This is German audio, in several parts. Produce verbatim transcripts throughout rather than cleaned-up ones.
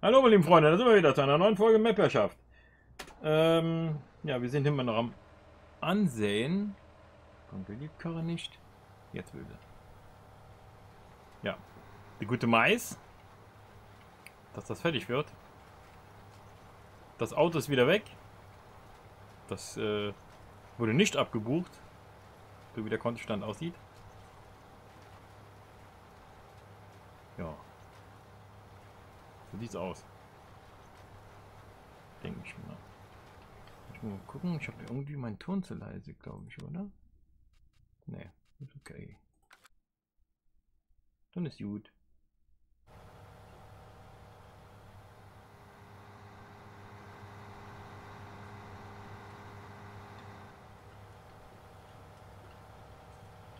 Hallo meine lieben Freunde, da sind wir wieder zu einer neuen Folge Mapherrschaft. Ähm, ja, wir sind immer noch am Ansehen. Kommt die Karre nicht? Jetzt will sie. Ja, die gute Mais. Dass das fertig wird. Das Auto ist wieder weg. Das äh, wurde nicht abgebucht. So wie der Kontostand aussieht. Ja. So sieht's aus. Denke ich mal. Ich muss mal gucken, ich habe irgendwie meinen Ton zu leise, glaube ich, oder? Ne, ist okay. Dann ist gut.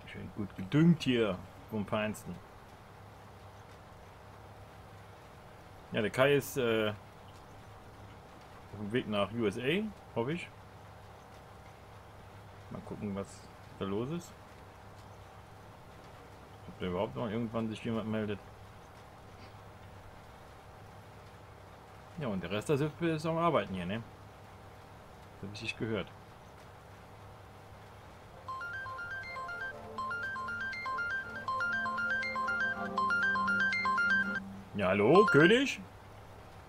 Schön gut gedüngt hier vom Feinsten. Ja, der Kai ist äh, auf dem Weg nach U S A, hoffe ich. Mal gucken, was da los ist. Ob der überhaupt noch irgendwann sich jemand meldet. Ja, und der Rest der Sippe ist am Arbeiten hier, ne? Das hab ich nicht gehört. Ja, hallo, König?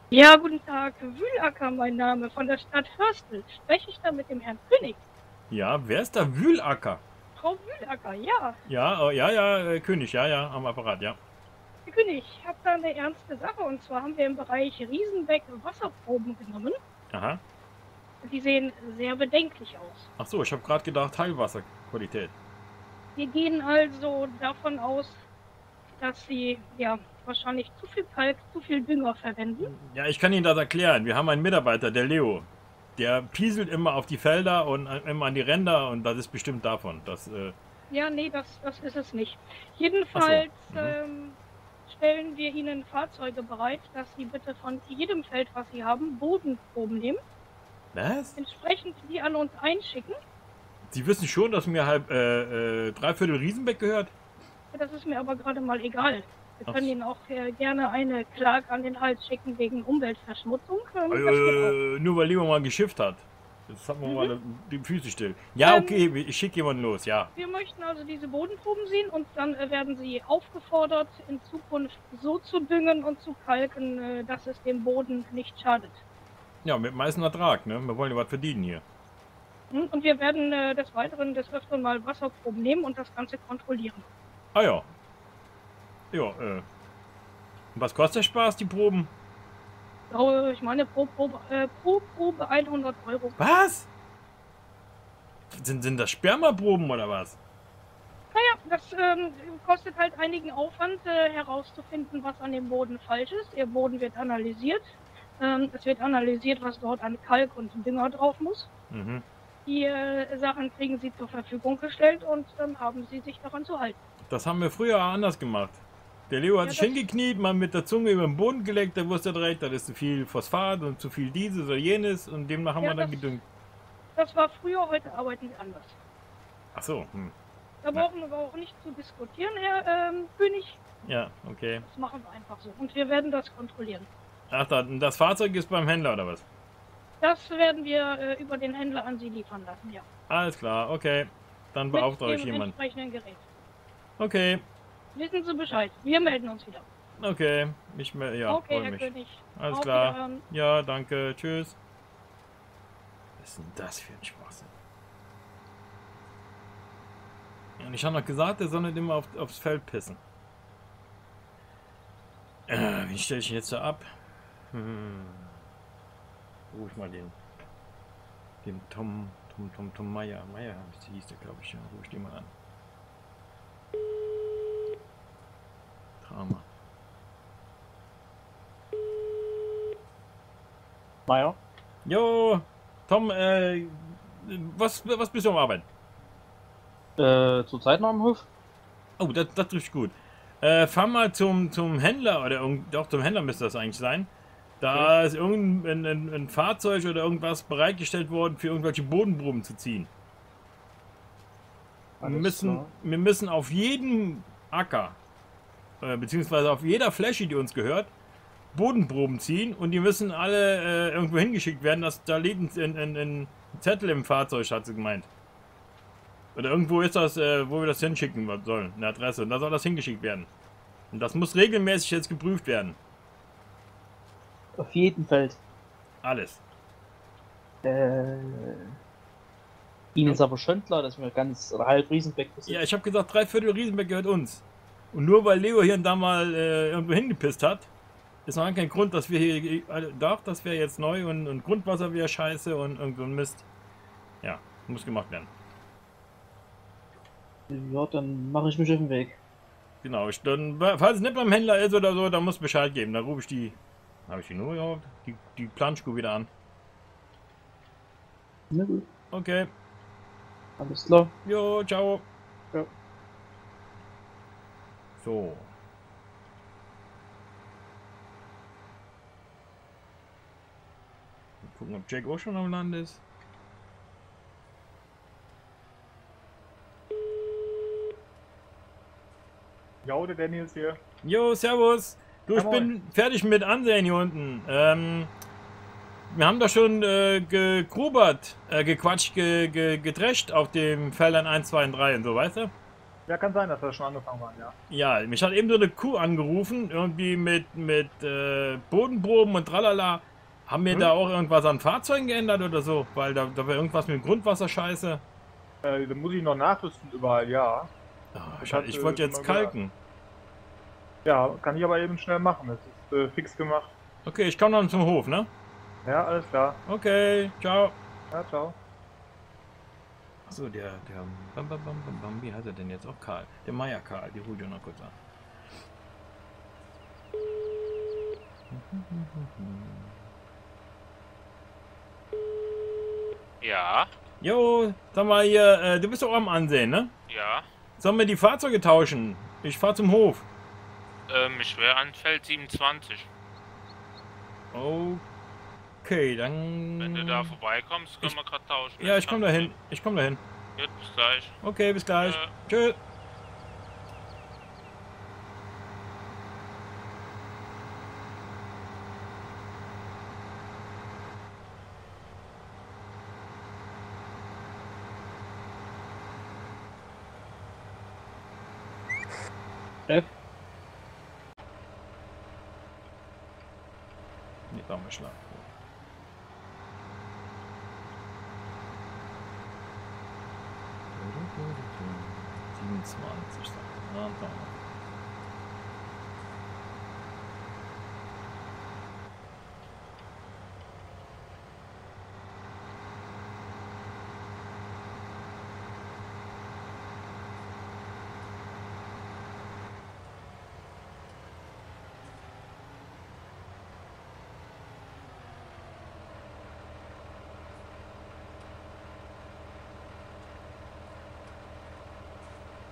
Ja, guten Tag, Wühlacker, mein Name, von der Stadt Hörstel. Spreche ich da mit dem Herrn König? Ja, wer ist da? Wühlacker? Frau Wühlacker, ja. Ja, äh, ja, ja, äh, König, ja, ja, am Apparat, ja. Herr König, ich habe da eine ernste Sache, und zwar haben wir im Bereich Riesenbeck Wasserproben genommen. Aha. Die sehen sehr bedenklich aus. Ach so, ich habe gerade gedacht, Heilwasserqualität. Wir gehen also davon aus, dass sie, ja, wahrscheinlich zu viel Kalk, zu viel Dünger verwenden. Ja, ich kann Ihnen das erklären. Wir haben einen Mitarbeiter, der Leo. Der pieselt immer auf die Felder und immer an die Ränder, und das ist bestimmt davon. Dass, äh ja, nee, das, das ist es nicht. Jedenfalls so. mhm. ähm, stellen wir Ihnen Fahrzeuge bereit, dass Sie bitte von jedem Feld, was Sie haben, Bodenproben nehmen. Was? Entsprechend die an uns einschicken. Sie wissen schon, dass mir halb äh, äh, dreiviertel Riesenbeck gehört? Das ist mir aber gerade mal egal. Wir können Ihnen auch äh, gerne eine Klage an den Hals schicken wegen Umweltverschmutzung. Ähm, äh, nur weil Leo mal geschifft hat. Jetzt haben wir mhm. mal die Füße still. Ja, ähm, okay, ich schicke jemanden los, ja. Wir möchten also diese Bodenproben sehen, und dann äh, werden Sie aufgefordert, in Zukunft so zu düngen und zu kalken, äh, dass es dem Boden nicht schadet. Ja, mit meisten Ertrag, ne? Wir wollen ja was verdienen hier. Mhm, und wir werden äh, des Weiteren, des Öfteren mal Wasserproben nehmen und das Ganze kontrollieren. Ah ja. Ja, äh. Was kostet der Spaß, die Proben? Oh, ich meine, pro Probe, äh, pro Probe hundert Euro. Was? Sind, sind das Spermaproben oder was? Naja, das ähm, kostet halt einigen Aufwand, äh, herauszufinden, was an dem Boden falsch ist. Ihr Boden wird analysiert. Ähm, es wird analysiert, was dort an Kalk und Dünger drauf muss. Mhm. Die äh, Sachen kriegen Sie zur Verfügung gestellt, und dann haben Sie sich daran zu halten. Das haben wir früher anders gemacht. Der Leo hat ja, sich hingekniet, mal mit der Zunge über den Boden geleckt, der wusste direkt, das ist zu viel Phosphat und zu viel dieses oder jenes, und demnach haben ja, wir dann das, gedüngt. Das war früher, heute arbeiten wir anders. Ach so. Hm. Da brauchen wir auch nicht zu diskutieren, Herr ähm, König. Ja, okay. Das machen wir einfach so, und wir werden das kontrollieren. Ach, das Fahrzeug ist beim Händler oder was? Das werden wir äh, über den Händler an Sie liefern lassen, ja. Alles klar, okay. Dann beauftrage ich jemanden. Mit dem entsprechenden Gerät. Okay. Wissen Sie Bescheid. Wir melden uns wieder. Okay. Ich melde, ja, okay, freue mich. König. Alles Auf klar. Wiederhören. Ja, danke. Tschüss. Was ist denn das für ein Schwachsinn? Und ich habe noch gesagt, der soll nicht immer auf, aufs Feld pissen. Äh, wie stelle ich ihn jetzt da ab? Hm. Ruf mal den, den Tom, Tom, Tom, Tom Meyer. Meier hieß der, glaube ich. Ja, ruf ich den mal an. Hammer. Meier? Jo, Tom, äh, was, was bist du am Arbeiten? Äh, zurzeit noch am Hof. Oh, das, das trifft gut. Äh, fahr mal zum, zum Händler, oder doch zum Händler müsste das eigentlich sein. Da okay. ist irgendein ein, ein Fahrzeug oder irgendwas bereitgestellt worden, für irgendwelche Bodenproben zu ziehen. Wir müssen, wir müssen auf jeden Acker, beziehungsweise auf jeder Fläche, die uns gehört, Bodenproben ziehen und die müssen alle äh, irgendwo hingeschickt werden, dass da liegt ein, ein, ein Zettel im Fahrzeug, hat sie gemeint. Oder irgendwo ist das, äh, wo wir das hinschicken sollen, eine Adresse. Und da soll das hingeschickt werden. Und das muss regelmäßig jetzt geprüft werden. Auf jeden Fall. Alles. Äh, Ihnen ist aber schon klar, dass wir ganz halb Riesenbeck besitzen. Ja, ich habe gesagt, drei Viertel Riesenbeck gehört uns. Und nur weil Leo hier und da mal äh, irgendwo hingepisst hat, ist noch kein Grund, dass wir hier, äh, darf, das wäre jetzt neu und, und Grundwasser wäre scheiße und irgendwo Mist. Ja, muss gemacht werden. Ja, dann mache ich mich auf den Weg. Genau, ich, dann, falls es nicht beim Händler ist oder so, dann muss ich Bescheid geben. Dann rufe ich die, habe ich die Nummer überhaupt? Die, die Planschkuh wieder an. Na gut. Okay. Alles klar. Jo, ciao. Ja. So. Mal gucken, ob Jack auch schon am Land ist. Jo, der Daniel ist hier. Jo, servus. Du, ich bin fertig mit Ansehen hier unten. Ähm, wir haben doch schon äh, gegrubert, äh, gequatscht, ge, ge, gedrescht auf dem Feldern eins, zwei und drei und so, weißt du? Ja, kann sein, dass wir schon angefangen waren, ja. Ja, mich hat eben so eine Kuh angerufen, irgendwie mit, mit äh, Bodenproben und tralala. Haben wir hm? da auch irgendwas an Fahrzeugen geändert oder so? Weil da, da war irgendwas mit dem Grundwasserscheiße. Äh, da muss ich noch nachrüsten überall, ja. Oh, ich ich, ich wollte jetzt kalken. Ja, kann ich aber eben schnell machen. Das ist äh, fix gemacht. Okay, ich komme dann zum Hof, ne? Ja, alles klar. Okay, ciao. Ja, ciao. Achso, der, der Bam Bam Bam Bam Bam, wie heißt er denn jetzt auch? Karl. Der Meier Karl, die ruht ja noch kurz an. Ja. Jo, sag mal hier, äh, du bist doch auch am Ansehen, ne? Ja. Sollen wir die Fahrzeuge tauschen? Ich fahr zum Hof. Ähm, ich wäre an Feld siebenundzwanzig. Okay, dann... Wenn du da vorbeikommst, können ich, wir gerade tauschen. Ja, ich komm da hin. Ich komm da hin. Gut, bis gleich. Okay, bis gleich. Äh. Tschö. Jetzt haben wir Schlag. siebenundzwanzig.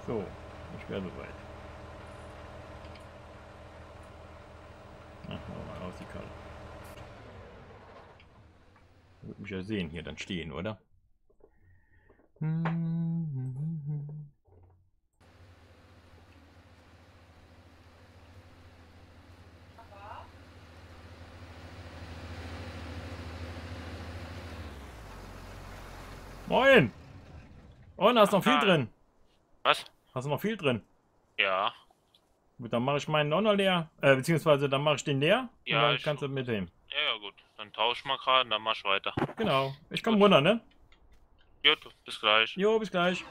So, ich wäre soweit. Ach, mal raus die Karre. Würde mich ja sehen hier, dann stehen, oder? Moin! Oh, da ist noch viel drin. Was? Hast du noch viel drin? Ja. Gut, dann mache ich meinen Donner leer, äh, beziehungsweise dann mache ich den leer. Ja, und dann ich kannst du mitnehmen. Ja, ja, gut. Dann tausch mal gerade und dann mach ich weiter. Genau. Ich komme runter, ne? Gut, bis gleich. Jo, bis gleich.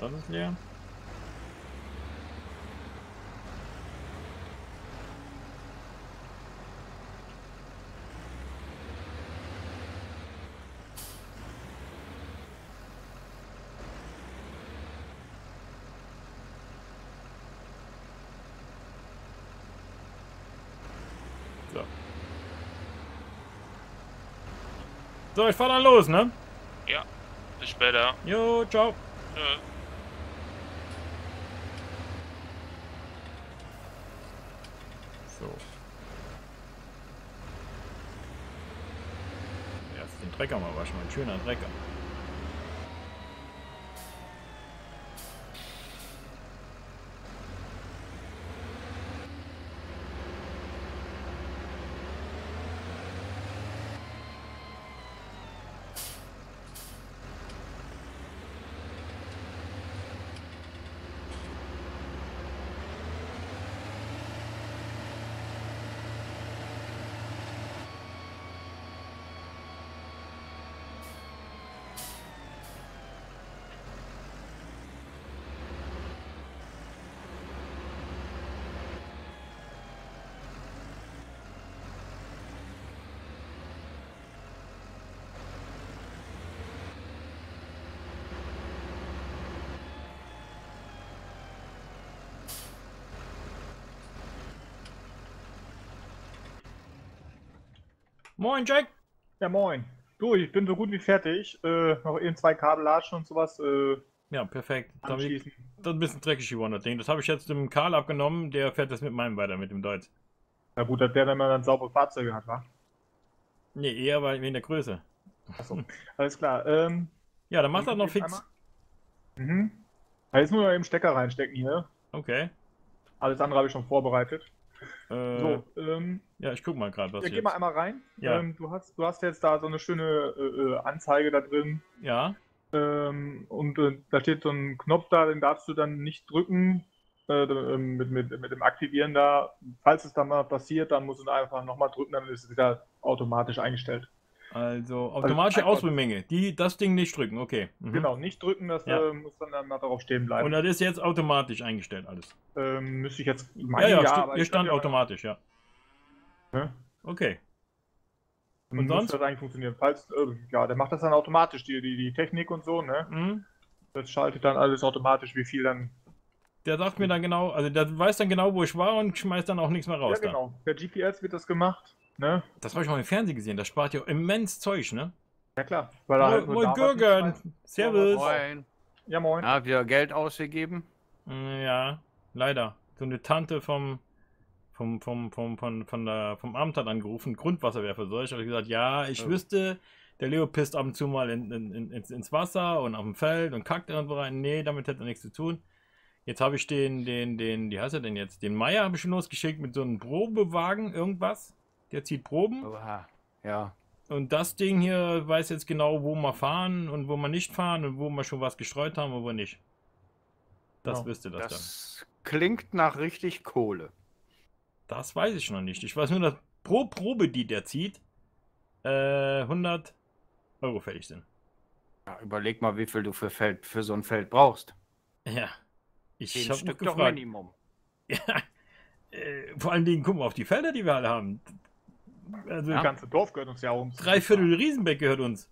Das ist leer. So. So, ich fahr dann los, ne? Ja. Bis später. Jo, ciao. Tschö. So. Erst den Trecker mal waschen, ein schöner Trecker. Moin Jack! Ja moin. Du, ich bin so gut wie fertig. Äh, noch eben zwei Kabel latschen und sowas. Äh, ja, perfekt. Da hab ich, das ist ein bisschen dreckig geworden, das Ding. Das habe ich jetzt dem Karl abgenommen, der fährt das mit meinem weiter, mit dem Deutz. Na gut, dass der dann mal dann saubere Fahrzeuge hat, wa? Ne, eher wegen der Größe. Achso, alles klar. Ähm, ja, dann machst du das noch fix. Einmal. Mhm. Da jetzt nur noch eben Stecker reinstecken hier. Okay. Alles andere habe ich schon vorbereitet. So, ähm, ja, ich guck mal gerade was. Ja, geh mal einmal rein. Ja. Ähm, du, hast, du hast jetzt da so eine schöne äh, Anzeige da drin. Ja. Ähm, und äh, da steht so ein Knopf da, den darfst du dann nicht drücken äh, mit, mit, mit dem Aktivieren da. Falls es dann mal passiert, dann musst du einfach nochmal drücken, dann ist es wieder automatisch eingestellt. Also automatische also, Ausbemenge, die das Ding nicht drücken, okay. Mhm. Genau, nicht drücken, das ja. äh, muss dann, dann darauf stehen bleiben. Und das ist jetzt automatisch eingestellt alles? Ähm, müsste ich jetzt meinen, ja. Ja, ja, aber hier stand automatisch, ja. ja. Okay. Und, und sonst? Muss das eigentlich funktionieren, falls, äh, ja, der macht das dann automatisch, die, die, die Technik und so, ne? Mhm. Das schaltet dann alles automatisch, wie viel dann... Der sagt mir dann genau, also der weiß dann genau, wo ich war und schmeißt dann auch nichts mehr raus. Ja, genau, dann. Per G P S wird das gemacht. Ne? Das habe ich mal im Fernsehen gesehen, das spart ja immens Zeug, ne? Ja klar. Weil da halt moin Jürgen, servus. Moin. Ja moin. Habt ihr Geld ausgegeben? Ja, leider. So eine Tante vom vom vom vom von, von der vom Amt hat angerufen, Grundwasserwerfer soll ich, habe gesagt, ja, ich wüsste, der Leo pisst ab und zu mal in, in, in, ins Wasser und auf dem Feld und kackt irgendwo rein. Nee, damit hätte er nichts zu tun. Jetzt habe ich den den den, wie heißt er denn jetzt? Den Meier habe ich schon losgeschickt mit so einem Probewagen irgendwas. Der zieht Proben. Oha, ja. Und das Ding hier weiß jetzt genau, wo wir fahren und wo wir nicht fahren und wo wir schon was gestreut haben und wo nicht. Das genau. Wüsste das, das dann. Klingt nach richtig Kohle. Das weiß ich noch nicht. Ich weiß nur, dass pro Probe, die der zieht, äh, hundert Euro fällig sind. Ja, überleg mal, wie viel du für, Feld, für so ein Feld brauchst. Ja. Ich habe Stück doch Minimum. Ja. Äh, vor allen Dingen gucken wir auf die Felder, die wir alle haben. Also ja. Das ganze Dorf gehört uns ja um. Drei Viertel Riesenbeck gehört uns.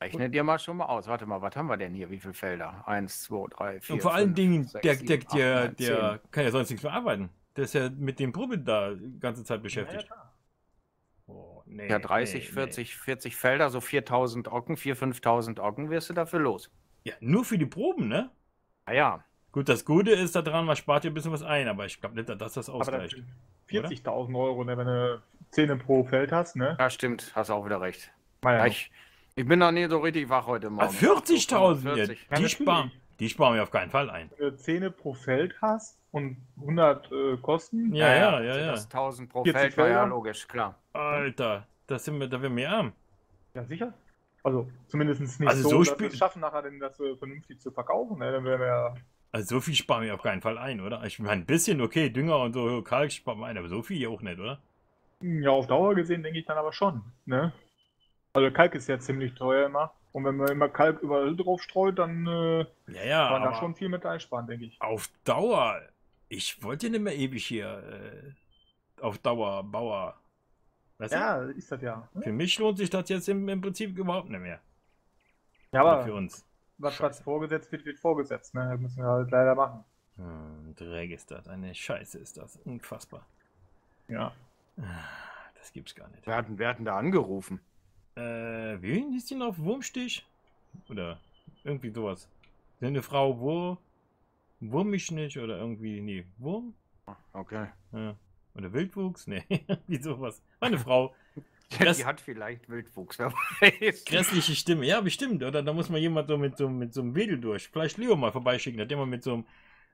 Rechne dir mal schon mal aus. Warte mal, was haben wir denn hier? Wie viele Felder? Eins, zwei, drei, vier. Und vor fünf, allen Dingen, sechs, der, sieben, der, acht, der, neun, der kann ja sonst nichts mehr arbeiten. Der ist ja mit dem Probe da die ganze Zeit beschäftigt. Ja, ja, oh, nee, ja dreißig, nee, vierzig, nee. vierzig Felder, so viertausend Ocken, viertausend, fünftausend Ocken wirst du dafür los. Ja, nur für die Proben, ne? Na ja. Gut, das Gute ist daran, man spart dir ein bisschen was ein, aber ich glaube nicht, dass das ausreicht. vierzigtausend Euro, ne, wenn du zehn pro Feld hast, ne? Ja, stimmt, hast auch wieder recht. Ja, ich, ich bin noch nie so richtig wach heute Morgen. vierzigtausend, die sparen, die sparen mir auf keinen Fall ein. Wenn du zehn pro Feld hast und hundert äh, Kosten, ja, ja, ja, ja. Das tausend pro Feld war ja logisch, klar. Alter, das sind wir, da werden wir arm. Ja, sicher. Also, zumindest nicht also so, so dass wir es schaffen, nachher denn das vernünftig zu verkaufen, ne? Dann werden wir also so viel sparen wir auf keinen Fall ein, oder? Ich meine, ein bisschen, okay, Dünger und so, Kalk sparen wir ein, aber so viel auch nicht, oder? Ja, auf Dauer gesehen denke ich dann aber schon, ne? Also Kalk ist ja ziemlich teuer immer. Und wenn man immer Kalk überall drauf streut, dann äh, ja, ja, kann man da schon viel mit einsparen, denke ich. Auf Dauer? Ich wollte nicht mehr ewig hier äh, auf Dauer, Bauer. Weißt ja, du? Ist das ja. Für mich lohnt sich das jetzt im, im Prinzip überhaupt nicht mehr. Ja, aber... Für uns. Was, was vorgesetzt wird, wird vorgesetzt, ne? Das müssen wir halt leider machen. Hm, Dreck ist das, eine Scheiße ist das, unfassbar. Ja. Das gibt's gar nicht. Wir hatten, wir hatten da angerufen. Äh, wen hieß die noch? Wurmstich? Oder irgendwie sowas. Eine Frau, wo? Wurm mich nicht oder irgendwie, nee, Wurm? Okay. Ja. Oder Wildwuchs? Nee, wie sowas. Meine Frau. Ja, die hat vielleicht Wildwuchs, wer weiß. Grässliche Stimme, ja, bestimmt. Oder da muss man jemand so mit so, mit so einem Wedel durch. Vielleicht Leo mal vorbeischicken, hat jemand mit so einem,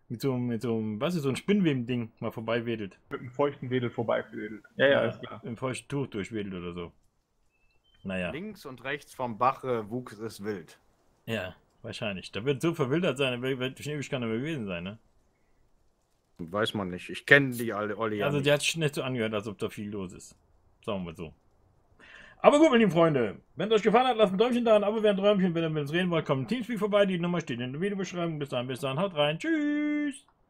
mit so einem, mit so einem, was ist so ein Spinnweben-Ding mal vorbeiwedelt. Mit einem feuchten Wedel vorbeiwedelt. Ja, ja, ja, ist klar. Im feuchten Tuch durchwedelt oder so. Naja. Links und rechts vom Bache wuchs es wild. Ja, wahrscheinlich. Da wird so verwildert sein, da wird durch ewig keiner mehr gewesen sein, ne? Weiß man nicht. Ich kenne die alle, Olli. Also, die hat sich nicht so angehört, als ob da viel los ist. Sagen wir so. Aber gut, meine lieben Freunde, wenn es euch gefallen hat, lasst ein Däumchen da, ein Abo wäre ein Träumchen. Wenn ihr mit uns reden wollt, kommt ein Teamspeak vorbei. Die Nummer steht in der Videobeschreibung. Bis dahin, bis dahin, haut rein. Tschüss!